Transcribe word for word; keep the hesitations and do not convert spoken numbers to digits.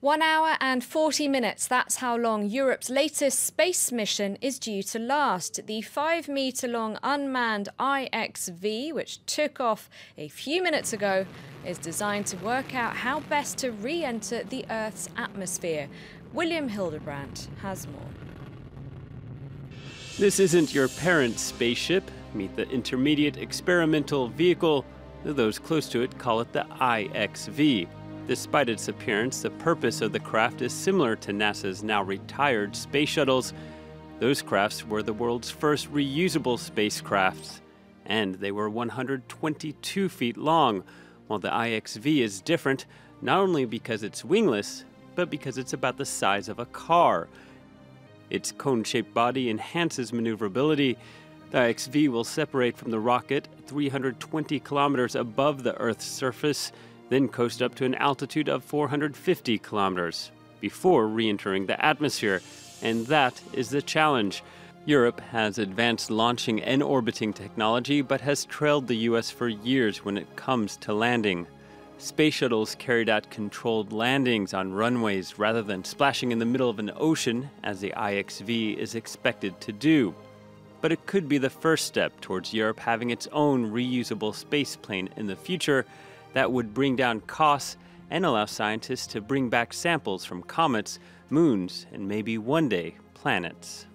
One hour and forty minutes, that's how long Europe's latest space mission is due to last. The five metre long unmanned I X V, which took off a few minutes ago, is designed to work out how best to re-enter the Earth's atmosphere. William Hildebrandt has more. This isn't your parent spaceship. Meet the Intermediate Experimental Vehicle. Those close to it call it the I X V. Despite its appearance, the purpose of the craft is similar to NASA's now-retired space shuttles. Those crafts were the world's first reusable spacecrafts, and they were one hundred twenty-two feet long, while the I X V is different not only because it's wingless, but because it's about the size of a car. Its cone-shaped body enhances maneuverability. The I X V will separate from the rocket three hundred twenty kilometers above the Earth's surface, then coast up to an altitude of four hundred fifty kilometers before re-entering the atmosphere. And that is the challenge. Europe has advanced launching and orbiting technology, but has trailed the U S for years when it comes to landing. Space shuttles carried out controlled landings on runways rather than splashing in the middle of an ocean, as the I X V is expected to do. But it could be the first step towards Europe having its own reusable spaceplane in the future. That would bring down costs and allow scientists to bring back samples from comets, moons, and maybe one day planets.